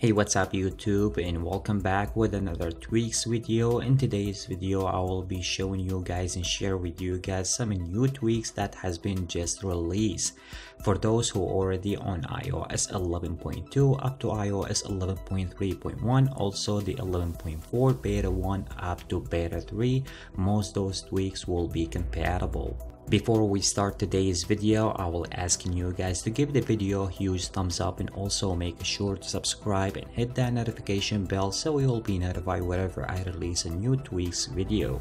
Hey, what's up YouTube, and welcome back with another tweaks video. In today's video I will be showing you guys and share with you guys some new tweaks that has been just released for those who already on iOS 11.2 up to iOS 11.3.1, also the 11.4 beta 1 up to beta 3. Most those tweaks will be compatible. Before we start today's video, I will asking you guys to give the video a huge thumbs up and also make sure to subscribe and hit that notification bell so you will be notified whenever I release a new tweaks video.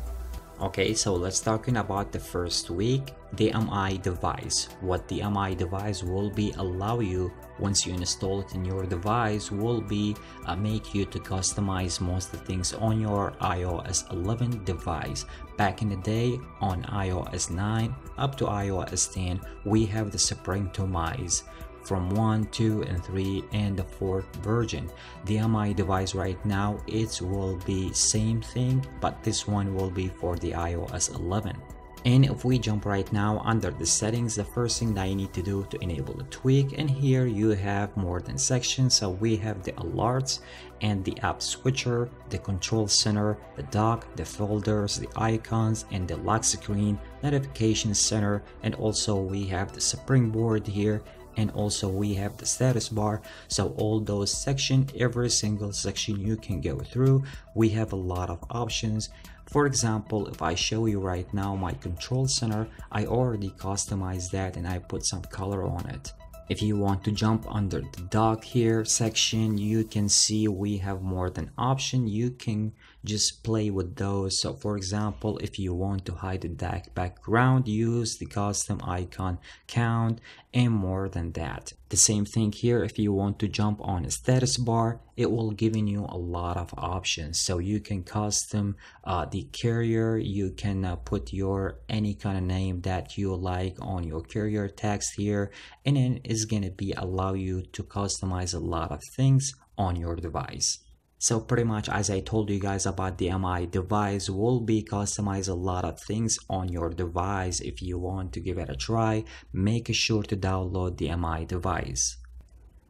Okay, so let's talking about the first tweak, the MI device. What the MI device will be allow you once you install it in your device will be make you to customize most of the things on your iOS 11 device. Back in the day on iOS 9 up to iOS 10 we have the spring-tomize from 1, 2, and 3 and the 4th version. The MI device right now it will be same thing, but this one will be for the iOS 11. And if we jump right now under the settings, the first thing that you need to do to enable the tweak, and here you have more than sections. So we have the alerts and the app switcher, the control center, the dock, the folders, the icons, and the lock screen, notification center, and also we have the springboard here, and also we have the status bar. So all those sections, every single section you can go through, we have a lot of options. For example, if I show you right now my control center, I already customized that and I put some color on it. If you want to jump under the dock here section, you can see we have more than option. You can just play with those. So for example, if you want to hide the dark background, use the custom icon count and more than that. The same thing here, if you want to jump on a status bar, it will giving you a lot of options. So you can custom the carrier, you can put your any kind of name that you like on your carrier text here, and then it's gonna be allow you to customize a lot of things on your device. So pretty much as I told you guys about the MI device will be customize a lot of things on your device. If you want to give it a try, make sure to download the MI device.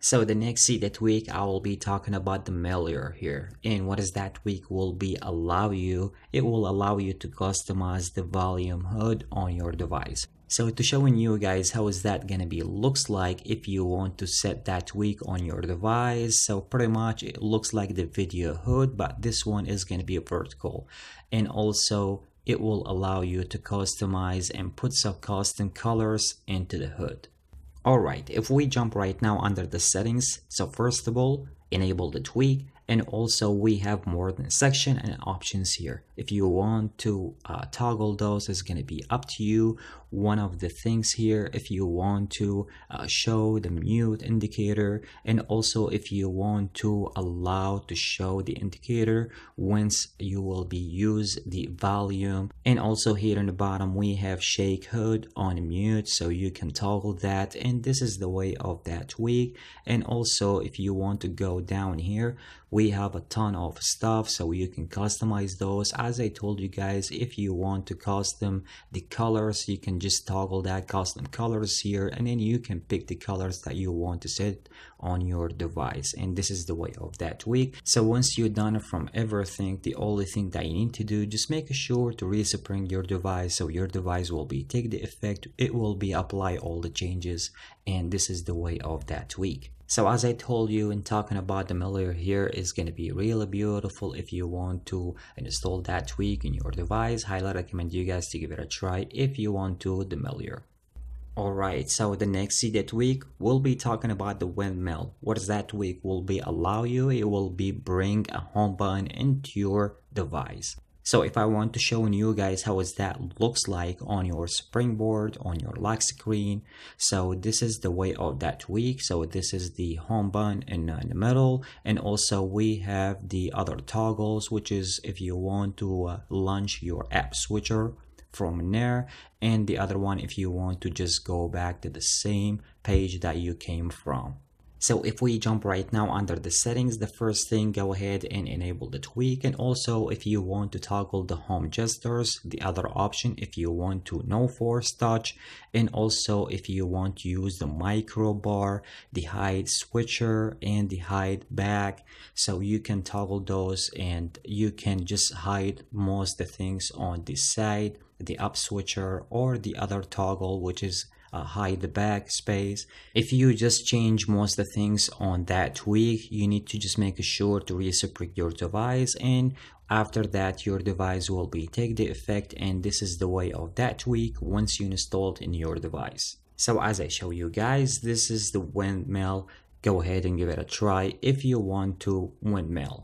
So the next tweak I will be talking about the Melior here, and what is that tweak will be allow you, it will allow you to customize the volume hood on your device. So to showing you guys how is that gonna be looks like if you want to set that tweak on your device. So pretty much it looks like the video hood, but this one is gonna be vertical, and also it will allow you to customize and put some custom colors into the hood. Alright, if we jump right now under the settings, so first of all enable the tweak, and also we have more than section and options here. If you want to toggle those, it's gonna be up to you. One of the things here, if you want to show the mute indicator, and also if you want to allow to show the indicator once you will be use the volume. And also here in the bottom we have shake hood on mute, so you can toggle that, and this is the way of that tweak. And also if you want to go down here, we have a ton of stuff, so you can customize those. As I told you guys, if you want to custom the colors, you can just toggle that custom colors here, and then you can pick the colors that you want to set on your device, and this is the way of that tweak. So once you're done from everything, the only thing that you need to do, just make sure to respring your device, so your device will be take the effect, it will be apply all the changes, and this is the way of that tweak. So as I told you in talking about the Melior here is going to be really beautiful. If you want to install that tweak in your device, highly recommend you guys to give it a try if you want to the Melior. Alright, so the next tweak we'll be talking about the Windmill. What is that tweak will be allow you? It will be bring a home button into your device. So if I want to show you guys how is that looks like on your springboard, on your lock screen, so this is the way of that tweak. So this is the home button in the middle, and also we have the other toggles, which is if you want to launch your app switcher from there, and the other one if you want to just go back to the same page that you came from. So if we jump right now under the settings, the first thing, go ahead and enable the tweak. And also if you want to toggle the home gestures, the other option, if you want to no force touch, and also if you want to use the micro bar, the hide switcher and the hide back. So you can toggle those and you can just hide most the things on this side, the up switcher or the other toggle, which is hide the backspace. If you just change most of the things on that tweak, you need to just make sure to re-sprig your device, and after that your device will be take the effect. And this is the way of that tweak once you install it in your device. So as I show you guys, this is the Windmill. Go ahead and give it a try if you want to Windmill.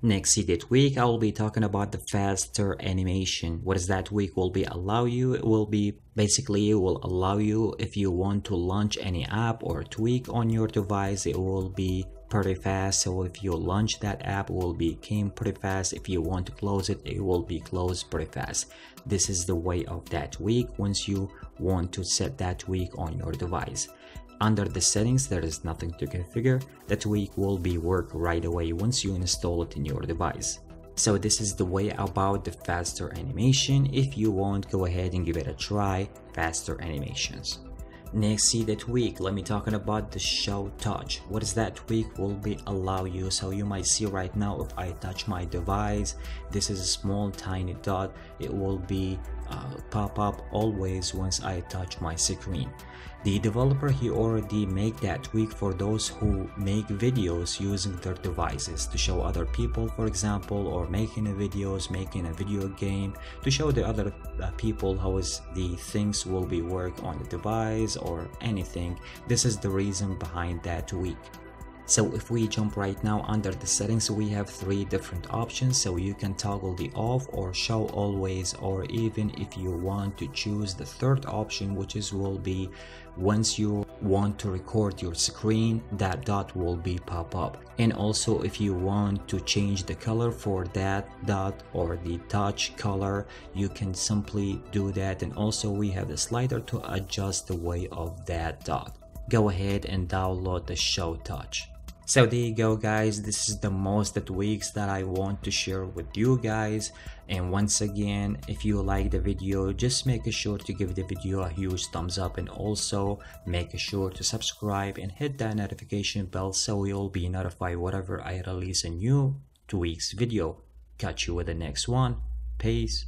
Next, see the tweak, I will be talking about the faster animation. What is that tweak will be allow you? It will be basically, it will allow you if you want to launch any app or tweak on your device, it will be pretty fast. So if you launch that app, it will become pretty fast. If you want to close it, it will be closed pretty fast. This is the way of that tweak once you want to set that tweak on your device. Under the settings, there is nothing to configure. The tweak will be work right away once you install it in your device. So this is the way about the faster animation. If you want, go ahead and give it a try, faster animations. Next, see the tweak. Let me talking about the Show Touch. What is that tweak will be allow you? So you might see right now, if I touch my device, this is a small tiny dot. It will be pop up always once I touch my screen. The developer, he already make that tweak for those who make videos using their devices to show other people, for example, or making a video game to show the other people how is the things will be work on the device or anything. This is the reason behind that tweak. So if we jump right now under the settings, we have three different options. So you can toggle the off or show always, or even if you want to choose the third option, which is will be once you want to record your screen, that dot will be pop up. And also if you want to change the color for that dot or the touch color, you can simply do that. And also we have the slider to adjust the way of that dot. Go ahead and download the Show Touch. So there you go guys, this is the most tweaks that I want to share with you guys. And once again, if you like the video, just make sure to give the video a huge thumbs up, and also make sure to subscribe and hit that notification bell so you'll be notified whenever I release a new tweaks video. Catch you with the next one. Peace.